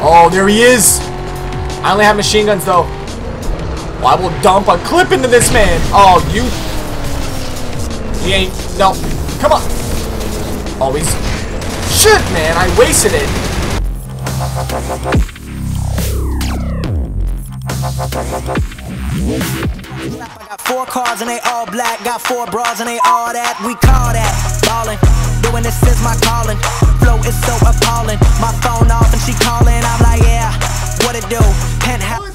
Oh, there he is. I only have machine guns, though. Oh, I will dump a clip into this man. Oh, you... He ain't... No. Come on. Oh, he's... Shit, man. I wasted it. I got 4 cars and they all black. Got 4 bras and they all that. We call that ballin'. Doing this is my calling. Flow is so appalling. My phone off and she calling. I'm like, yeah. What it do? Penthouse.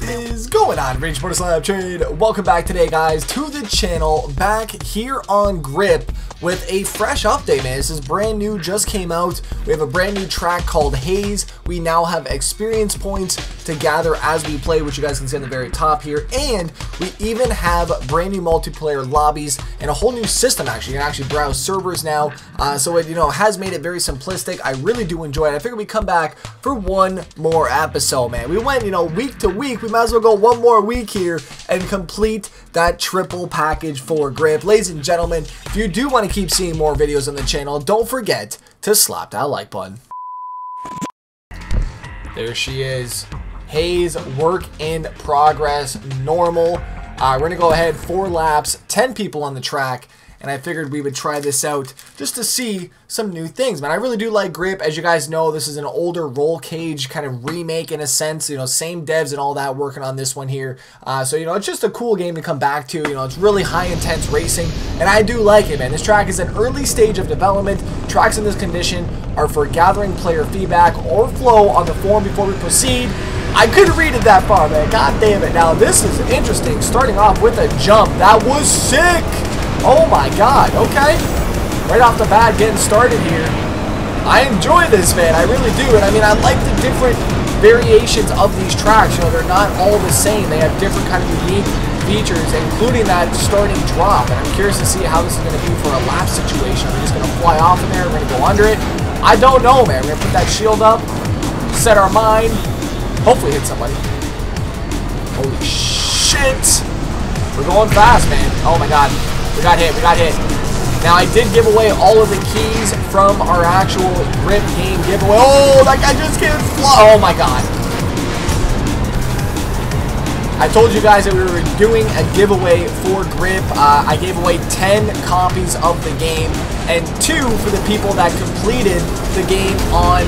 Going on, Rage Motor Slab Trade. Welcome back today, guys, to the channel. Back here on GRIP with a fresh update, man. This is brand new, just came out. We have a brand new track called Haze. We now have experience points to gather as we play, which you guys can see on the very top here. And we even have brand new multiplayer lobbies and a whole new system, actually. You can actually browse servers now. So it, you know, has made it very simplistic. I really do enjoy it. I figured we come back for one more episode, man. We went, you know, week to week. We might as well go one more week here and complete that triple package for GRIP. Ladies and gentlemen, if you do want to keep seeing more videos on the channel, don't forget to slap that like button. There she is. Haze, work in progress, normal. We're gonna go ahead 4 laps, 10 people on the track, and I figured we would try this out just to see some new things, man. I really do like GRIP. As you guys know, this is an older Roll Cage kind of remake in a sense. You know, same devs and all that working on this one here. So, you know, it's just a cool game to come back to. You know, it's really high intense racing, and I do like it, man. This track is an early stage of development. Tracks in this condition are for gathering player feedback or flow on the forum before we proceed. I couldn't read it that far, man. God damn it. Now, this is interesting. Starting off with a jump. That was sick. Oh my god, okay. Right off the bat, getting started here. I enjoy this, man, I really do. And I mean, I like the different variations of these tracks. You know, they're not all the same. They have different kind of unique features, including that starting drop. And I'm curious to see how this is going to be for a lap situation. We're just going to fly off in there. We're going to go under it. I don't know, man. We're going to put that shield up, set our mind, hopefully hit somebody. Holy shit. We're going fast, man. Oh my god. We got hit, we got hit. Now, I did give away all of the keys from our actual GRIP game giveaway. Oh, that guy just can't fly. Oh, my God. I told you guys that we were doing a giveaway for GRIP. I gave away 10 copies of the game and 2 for the people that completed the game on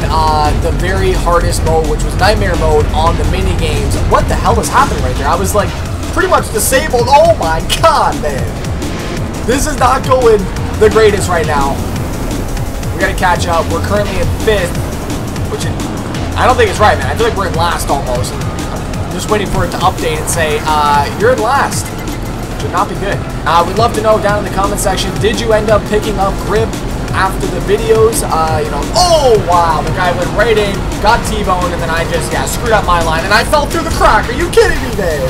the very hardest mode, which was Nightmare Mode on the mini games. What the hell is happening right there? I was, like, pretty much disabled. Oh, my God, man. This is not going the greatest right now. We gotta catch up. We're currently in 5th, which is, I don't think it's right, man. I feel like we're in last almost. I'm just waiting for it to update and say, you're in last. Should not be good. We'd love to know down in the comment section, did you end up picking up GRIP after the videos? You know, oh wow, the guy went right in, got T-boned, and then I just, yeah, screwed up my line, and I fell through the crack. Are you kidding me, man?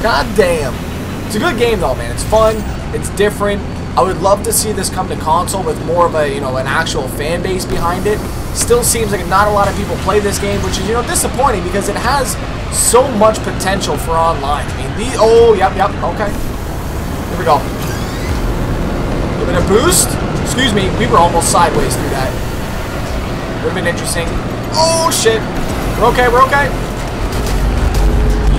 God damn. It's a good game though, man. It's fun. It's different. I would love to see this come to console with more of a, you know, an actual fan base behind it. Still seems like not a lot of people play this game, which is, you know, disappointing because it has so much potential for online. I mean, the oh, yep, okay. Here we go. A little bit of boost. Excuse me, we were almost sideways through that. Would have been interesting. Oh shit. We're okay. We're okay.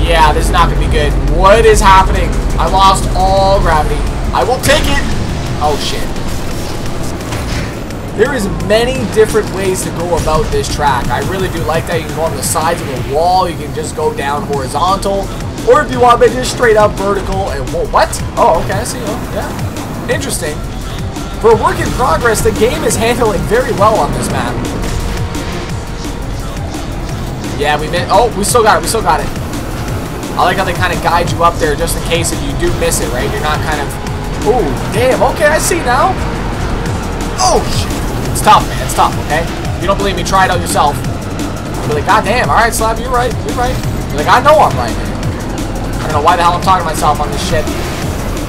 Yeah, this is not gonna be good. What is happening? I lost all gravity. I will take it. Oh, shit. There is many different ways to go about this track. I really do like that. You can go on the sides of the wall. You can just go down horizontal. Or if you want, maybe just straight up vertical. And whoa, what? Oh, okay. I see. Oh, yeah. Interesting. For a work in progress, the game is handling very well on this map. Yeah, we missed. Oh, we still got it. We still got it. I like how they kind of guide you up there just in case if you do miss it, right? You're not kind of... Ooh, damn. Okay, I see now. Oh, shit. It's tough, man. It's tough, okay? If you don't believe me, try it out yourself. You're like, God damn. All right, Slab, you're right. You're right. You're like, I know I'm right, man. I don't know why the hell I'm talking to myself on this shit.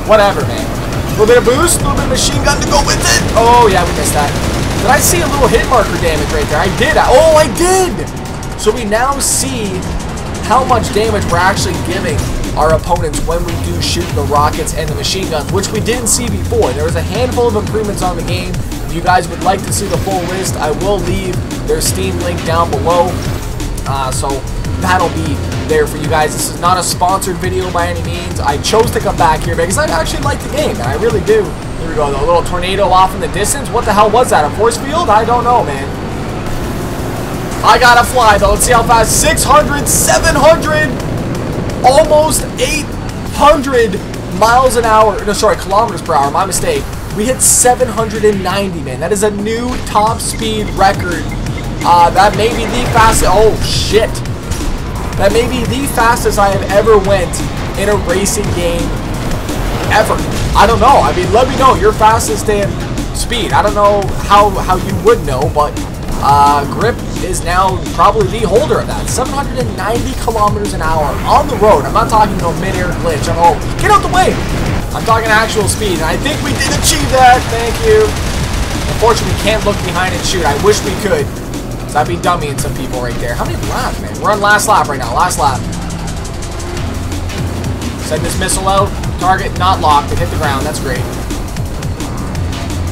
Whatever, man. A little bit of boost, a little bit of machine gun to go with it. Oh, yeah, we missed that. Did I see a little hit marker damage right there? I did. Oh, I did. So we now see... how much damage we're actually giving our opponents when we do shoot the rockets and the machine guns, which we didn't see before. There was a handful of improvements on the game If you guys would like to see the full list, I will leave their Steam link down below, so that'll be there for you guys. This is not a sponsored video by any means. I chose to come back here because I actually like the game, and I really do. Here we go, the little tornado off in the distance. What the hell was that, a force field? I don't know, man. I gotta fly though, let's see how fast. 600, 700, almost 800 miles an hour, no sorry, kilometers per hour, my mistake. We hit 790, man, that is a new top speed record. That may be the fastest, oh shit. That may be the fastest I have ever went in a racing game ever. I don't know, I mean, let me know your fastest damn speed. I don't know how you would know, but GRIP is now probably the holder of that. 790 kilometers an hour on the road. I'm not talking no mid-air glitch. Oh, get out the way! I'm talking actual speed, and I think we did achieve that. Thank you. Unfortunately, we can't look behind and shoot. I wish we could. So I'd be dummying some people right there. How many laps, man? We're on last lap right now. Last lap. Send this missile out. Target not locked. It hit the ground. That's great.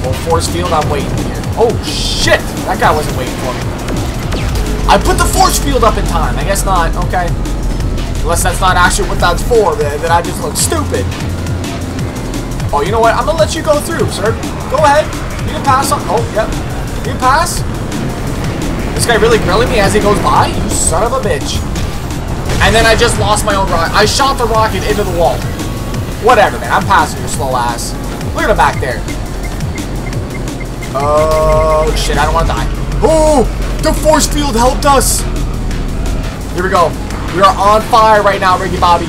Well, force field, I'm waiting here. Oh, shit! That guy wasn't waiting for me. I put the force field up in time. I guess not. Okay. Unless that's not actually what that's for, then I just look stupid. Oh, you know what? I'm gonna let you go through, sir. Go ahead. You can pass on. Oh, yep. You can pass. This guy really grilling me as he goes by? You son of a bitch. And then I just lost my own rocket. I shot the rocket into the wall. Whatever, man. I'm passing your slow ass. Look at him back there. Oh, shit, I don't want to die. Oh, the force field helped us. Here we go. We are on fire right now, Ricky Bobby.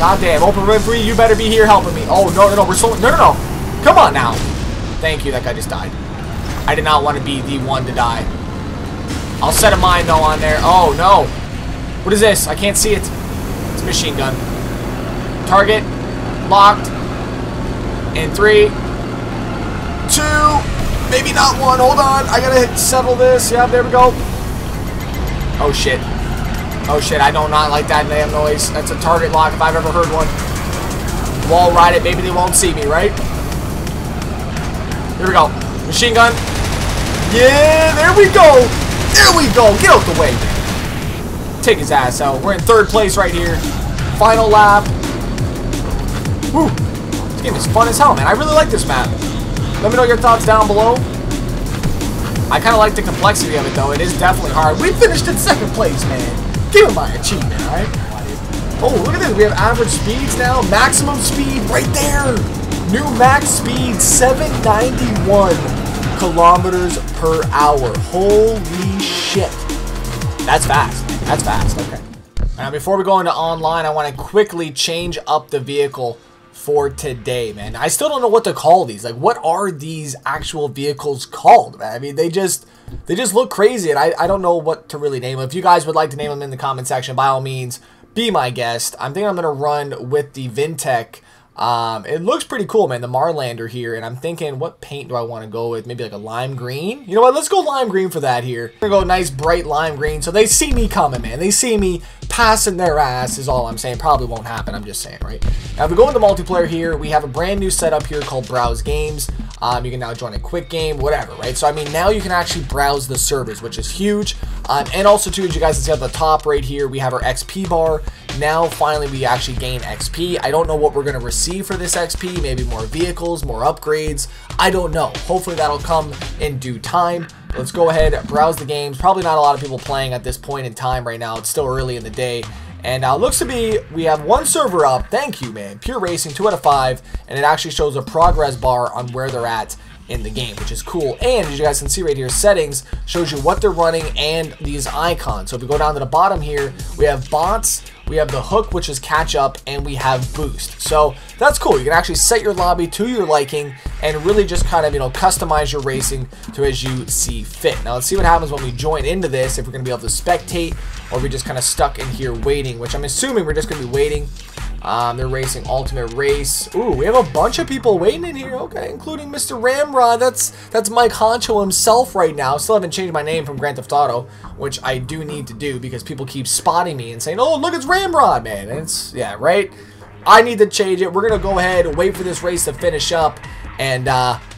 Goddamn, Oprah Winfrey, you better be here helping me. Oh, no, no, no, we're so... No, no, no. Come on now. Thank you, that guy just died. I did not want to be the one to die. I'll set a mine, though, on there. Oh, no. What is this? I can't see it. It's a machine gun. Target locked. In 3, 2, maybe not one. Hold on, I gotta settle this. Yeah, there we go. Oh shit. Oh shit. I do not like that damn noise. That's a target lock if I've ever heard one. Wall ride it. Maybe they won't see me, right? Here we go. Machine gun. Yeah, there we go. There we go. Get out the way. Take his ass out. We're in third place right here. Final lap. Woo. This game is fun as hell, man. I really like this map. Let me know your thoughts down below. I kind of like the complexity of it, though. It is definitely hard. We finished in second place, man. Give it my achievement, all right? Oh, look at this. We have average speeds now. Maximum speed right there. New max speed, 791 kilometers per hour. Holy shit. That's fast. That's fast. Okay. Now, before we go into online, I want to quickly change up the vehicle for today, man. I still don't know what to call these. Like, what are these actual vehicles called, man? I mean, they just look crazy, and I don't know what to really name them. If you guys would like to name them in the comment section, by all means, be my guest. I'm thinking I'm gonna run with the Vintech. It looks pretty cool, man, the Marlander here, and I'm thinking, what paint do I want to go with? Maybe like a lime green? You know what, let's go lime green for that here. We're gonna go nice bright lime green, so they see me coming, man. They see me passing their ass is all I'm saying. Probably won't happen, I'm just saying, right? Now, if we go into multiplayer here, we have a brand new setup here called Browse Games. You can now join a quick game, whatever, right? So, I mean, now you can actually browse the servers, which is huge. And also, too, as you guys can see at the top right here, we have our XP bar. Now, finally, we actually gain XP. I don't know what we're going to receive for this XP. Maybe more vehicles, more upgrades. I don't know. Hopefully, that'll come in due time. Let's go ahead and browse the games. Probably not a lot of people playing at this point in time right now. It's still early in the day. And looks to be, we have one server up. Thank you, man. Pure Racing, 2 out of 5. And it actually shows a progress bar on where they're at in the game, which is cool. And as you guys can see right here, settings shows you what they're running and these icons. So if we go down to the bottom here, we have bots, we have the hook, which is catch up, and we have boost. So that's cool. You can actually set your lobby to your liking and really just kind of, you know, customize your racing to as you see fit. Now let's see what happens when we join into this, if we're going to be able to spectate or we're just kind of stuck in here waiting, which I'm assuming we're just going to be waiting. They're racing Ultimate Race. Ooh, we have a bunch of people waiting in here. Okay, including Mr. Ramrod. That's Mike Honcho himself right now. Still haven't changed my name from Grand Theft Auto, which I do need to do because people keep spotting me and saying, "Oh, look, it's Ramrod, man." And it's, yeah, right? I need to change it. We're gonna go ahead and wait for this race to finish up, and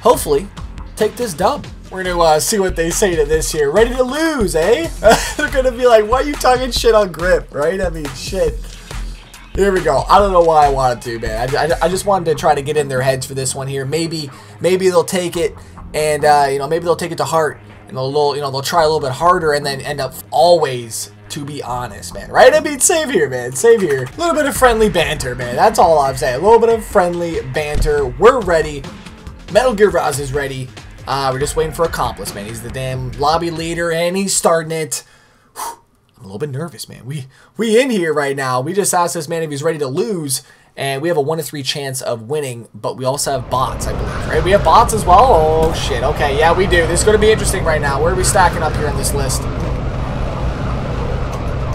hopefully take this dub. We're gonna see what they say to this here. Ready to lose, eh? They're gonna be like, why are you talking shit on Grip, right? I mean, shit. Here we go. I don't know why I wanted to, man. I just wanted to try to get in their heads for this one here. Maybe they'll take it and, you know, maybe they'll take it to heart. And they'll, you know, they'll try a little bit harder and then end up always, to be honest, man. Right? I mean, save here, man. Save here. A little bit of friendly banter, man. That's all I'm saying. A little bit of friendly banter. We're ready. Metal Gear Bros is ready. We're just waiting for Accomplice, man. He's the damn lobby leader, and he's starting it. Whew. I'm a little bit nervous, man. We in here right now. We just asked this man if he's ready to lose, and we have a 1 in 3 chance of winning, but we also have bots, I believe, right? We have bots as well. Oh, shit. Okay, yeah, we do. This is going to be interesting right now. Where are we stacking up here on this list?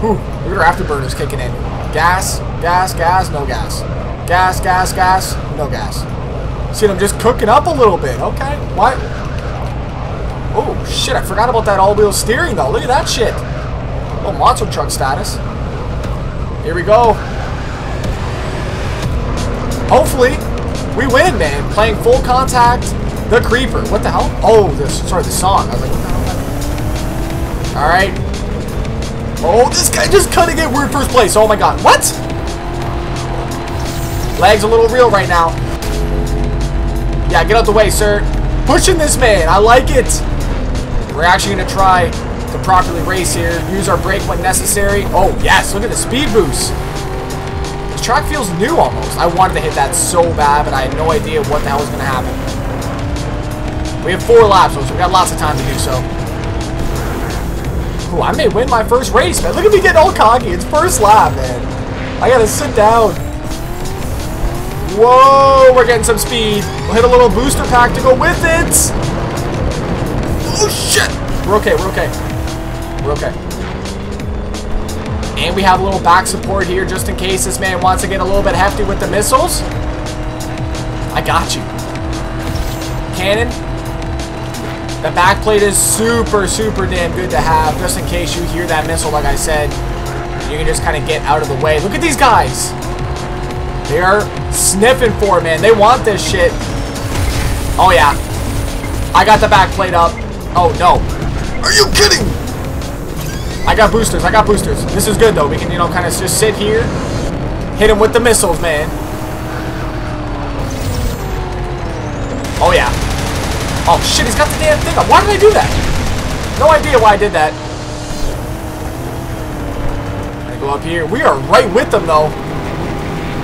Whew. Look at our afterburners kicking in. Gas, gas, gas, no gas. Gas, gas, gas, no gas. See, I'm just cooking up a little bit. Okay, what? Oh, shit, I forgot about that all-wheel steering, though. Look at that shit. Oh, monster truck status. Here we go. Hopefully, we win, man. Playing full contact, the Creeper. What the hell? Oh, this, sorry, the song. I was like, what the hell? All right. Oh, this guy just couldn't get weird first place. Oh, my God. What? Lag's a little real right now. Yeah, get out the way, sir. Pushing this man. I like it. We're actually going to try to properly race here. Use our brake when necessary. Oh, yes. Look at the speed boost. This track feels new almost. I wanted to hit that so bad, but I had no idea what the hell was going to happen. We have 4 laps, so we got lots of time to do so. Ooh, I may win my first race, man. Look at me getting all cocky. It's first lap, man. I got to sit down. Whoa, we're getting some speed. We'll hit a little booster pack to go with it. Oh, shit. We're okay, we're okay. We're okay. And we have a little back support here just in case this man wants to get a little bit hefty with the missiles. I got you. Cannon. The back plate is super, super damn good to have just in case you hear that missile, like I said. You can just kind of get out of the way. Look at these guys. They are sniffing for it, man. They want this shit. Oh, yeah. I got the back plate up. Oh, no. Are you kidding? I got boosters. I got boosters. This is good, though. We can, you know, kind of just sit here. Hit him with the missiles, man. Oh, yeah. Oh, shit. He's got the damn thing up. Why did I do that? No idea why I did that. I'm gonna go up here. We are right with them, though.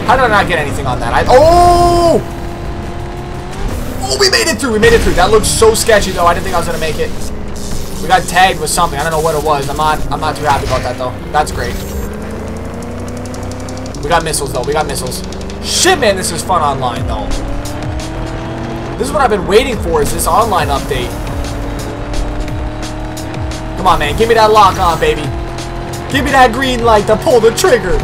How did I not get anything on that? Oh! Oh, we made it through. We made it through. That looked so sketchy, though. I didn't think I was going to make it. We got tagged with something. I don't know what it was. I'm not too happy about that, though. That's great. We got missiles, though. We got missiles. Shit, man, this is fun online, though. This is what I've been waiting for, is this online update. Come on, man. Give me that lock on, baby. Give me that green light to pull the trigger.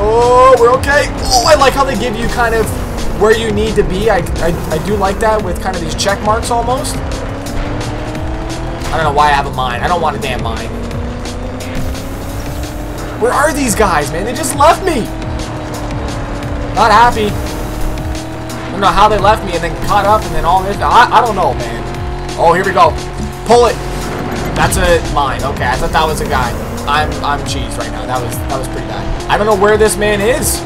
Oh, we're okay. Oh, I like how they give you kind of where you need to be. I do like that with kind of these check marks almost. I don't know why I have a mine. I don't want a damn mine. Where are these guys, man? They just left me. Not happy. I don't know how they left me and then caught up and then all this. I don't know, man. Oh, here we go. Pull it. That's a mine. Okay, I thought that was a guy. I'm cheesed right now. That was pretty bad. I don't know where this man is.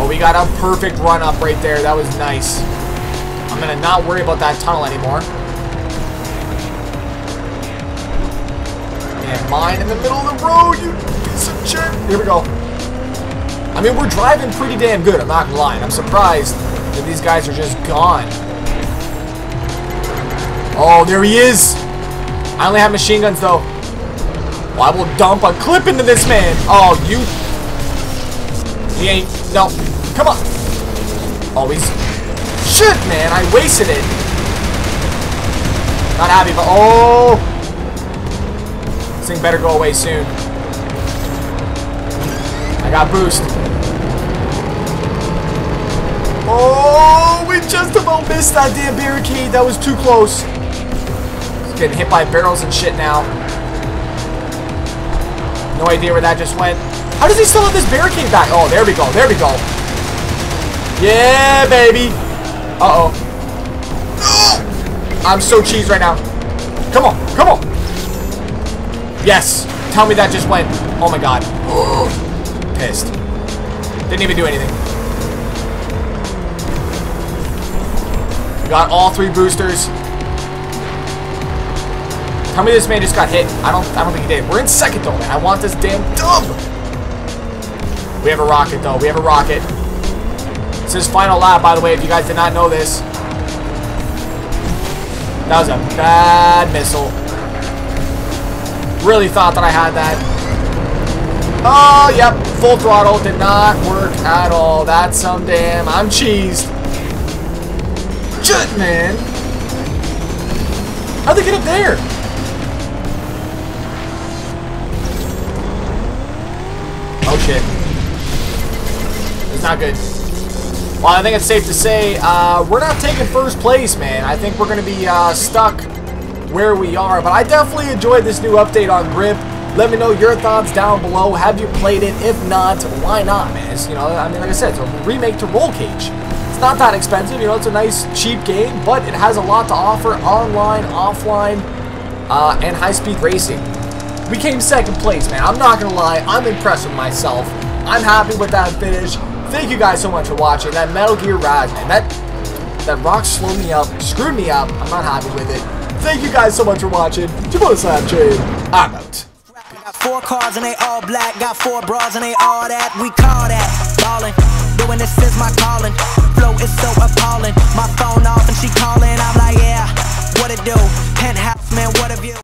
Oh, we got a perfect run up right there. That was nice. I'm gonna not worry about that tunnel anymore. And mine in the middle of the road, you piece of shit. Here we go. I mean, we're driving pretty damn good. I'm not gonna lie. I'm surprised that these guys are just gone. Oh, there he is. I only have machine guns, though. Well, I will dump a clip into this man. Oh, you. He ain't. No. Come on. Always. Shit, man. I wasted it. Not happy, but. Oh. This thing better go away soon. I got boost. Oh, we just about missed that damn barricade. That was too close. Getting hit by barrels and shit now. No idea where that just went. How does he still have this barricade back? Oh, there we go. There we go. Yeah, baby. Uh-oh. I'm so cheesed right now. Come on. Come on. Yes. Tell me that just went. Oh, my God. Pissed. Didn't even do anything. Got all three boosters. Tell me this man just got hit. I don't think he did. We're in second, though, man. I want this damn dub. We have a rocket, though. We have a rocket. This is final lap, by the way, if you guys did not know this. That was a bad missile. Really thought that I had that. Oh, yep. Full throttle did not work at all. That's some damn. I'm cheesed. Shit, man. How'd they get up there? Oh, shit. It's not good. Well, I think it's safe to say we're not taking first place, man. I think we're going to be stuck where we are. But I definitely enjoyed this new update on GRIP. Let me know your thoughts down below. Have you played it? If not, why not, man? It's, you know, I mean, like I said, it's a remake to Roll Cage. It's not that expensive. You know, it's a nice, cheap game. But it has a lot to offer online, offline, and high-speed racing. We came second place, man. I'm not going to lie. I'm impressed with myself. I'm happy with that finish. Thank you guys so much for watching. That Metal Gear Rise, man, that rock slowed me up, screwed me up. I'm not happy with it. Thank you guys so much for watching. Jabot Slab Trade, I'm out. Got four cars and they all black. Got four bras and they all that. We call that ballin'. Doing this is my calling. Flow is so appalling. My phone off and she calling. I'm like, yeah, what it do? Penthouse, man, what a view.